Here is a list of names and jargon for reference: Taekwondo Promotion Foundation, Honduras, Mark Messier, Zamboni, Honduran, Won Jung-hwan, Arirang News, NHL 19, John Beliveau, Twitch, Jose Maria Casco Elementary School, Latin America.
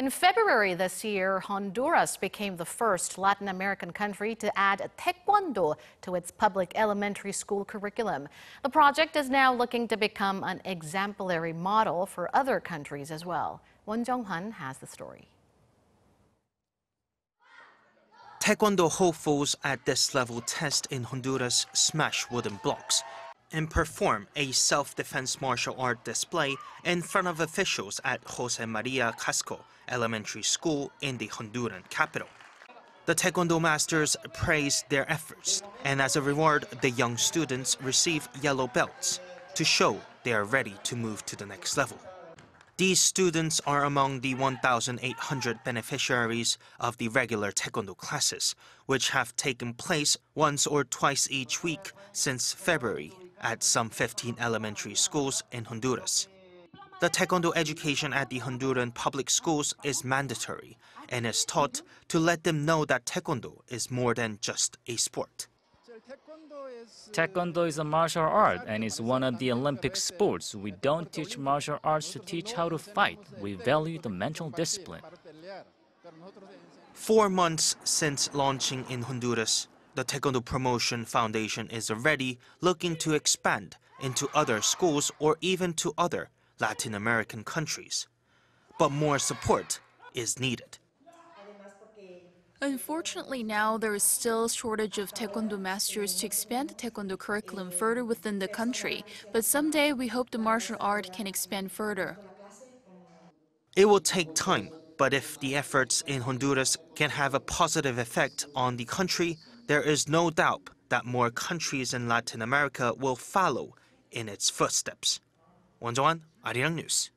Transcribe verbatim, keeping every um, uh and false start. In February this year, Honduras became the first Latin American country to add Taekwondo to its public elementary school curriculum. The project is now looking to become an exemplary model for other countries as well. Won Jung-hwan has the story. Taekwondo hopefuls at this level test in Honduras smash wooden blocks and perform a self-defense martial art display in front of officials at Jose Maria Casco Elementary School in the Honduran capital. The Taekwondo masters praised their efforts, and as a reward, the young students receive yellow belts to show they are ready to move to the next level. These students are among the one thousand eight hundred beneficiaries of the regular Taekwondo classes, which have taken place once or twice each week since February at some fifteen elementary schools in Honduras. The Taekwondo education at the Honduran public schools is mandatory and is taught to let them know that Taekwondo is more than just a sport. Taekwondo is a martial art and is one of the Olympic sports. We don't teach martial arts to teach how to fight. We value the mental discipline. Four months since launching in Honduras, the Taekwondo Promotion Foundation is already looking to expand into other schools or even to other Latin American countries. But more support is needed. Unfortunately, now there is still a shortage of Taekwondo masters to expand the Taekwondo curriculum further within the country, but someday we hope the martial art can expand further. It will take time, but if the efforts in Honduras can have a positive effect on the country, there is no doubt that more countries in Latin America will follow in its footsteps. Won Jung-hwan, Arirang News.